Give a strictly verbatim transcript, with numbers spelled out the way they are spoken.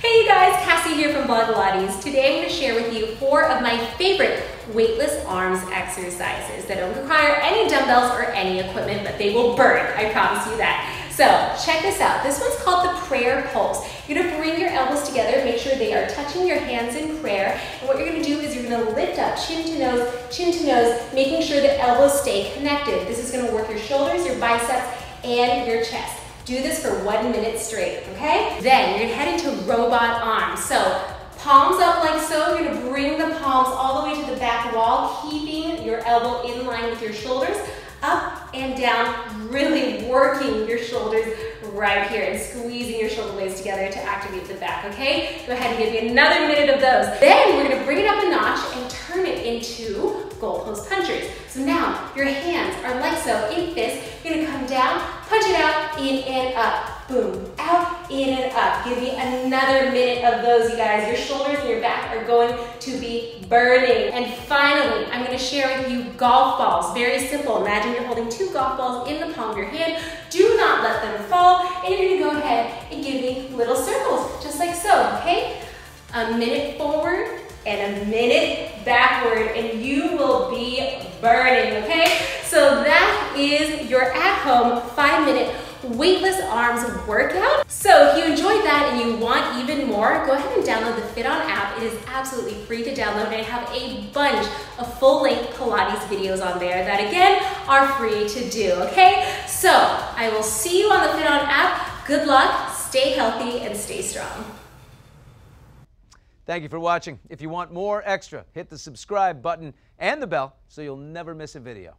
Hey you guys, Cassey here from Blogilates. Today I'm going to share with you four of my favorite weightless arms exercises that don't require any dumbbells or any equipment, but they will burn, I promise you that. So check this out. This one's called the prayer pulse. You're going to bring your elbows together, make sure they are touching your hands in prayer, and what you're going to do is you're going to lift up chin to nose, chin to nose, making sure the elbows stay connected. This is going to work your shoulders, your biceps, and your chest. Do this for one minute straight, okay? Then you're gonna head into robot arms. So palms up like so, you're gonna bring the palms all the way to the back wall, keeping your elbow in line with your shoulders, up and down, really working your shoulders right here and squeezing your shoulder blades together to activate the back, okay? Go ahead and give me another minute of those. Then we're gonna bring it up a notch and turn it into goalpost punchers. So now your hands are like so in fists. You're gonna come down, punch it out, in and up. Boom, out, in and up. Give me another minute of those, you guys. Your shoulders and your back are going to be burning. And finally, I'm gonna share with you golf balls. Very simple. Imagine you're holding two golf balls in the palm of your hand. Do not let them fall. And you're gonna go ahead and give me little circles, just like so, okay? A minute forward and a minute backward, and you will be burning, okay? So that is your at-home five-minute weightless arms workout. So if you enjoyed that and you want even more, go ahead and download the FitOn app. It is absolutely free to download, and I have a bunch of full-length Pilates videos on there that, again, are free to do, okay? So I will see you on the FitOn app. Good luck, stay healthy, and stay strong. Thank you for watching. If you want more extra, hit the subscribe button and the bell so you'll never miss a video.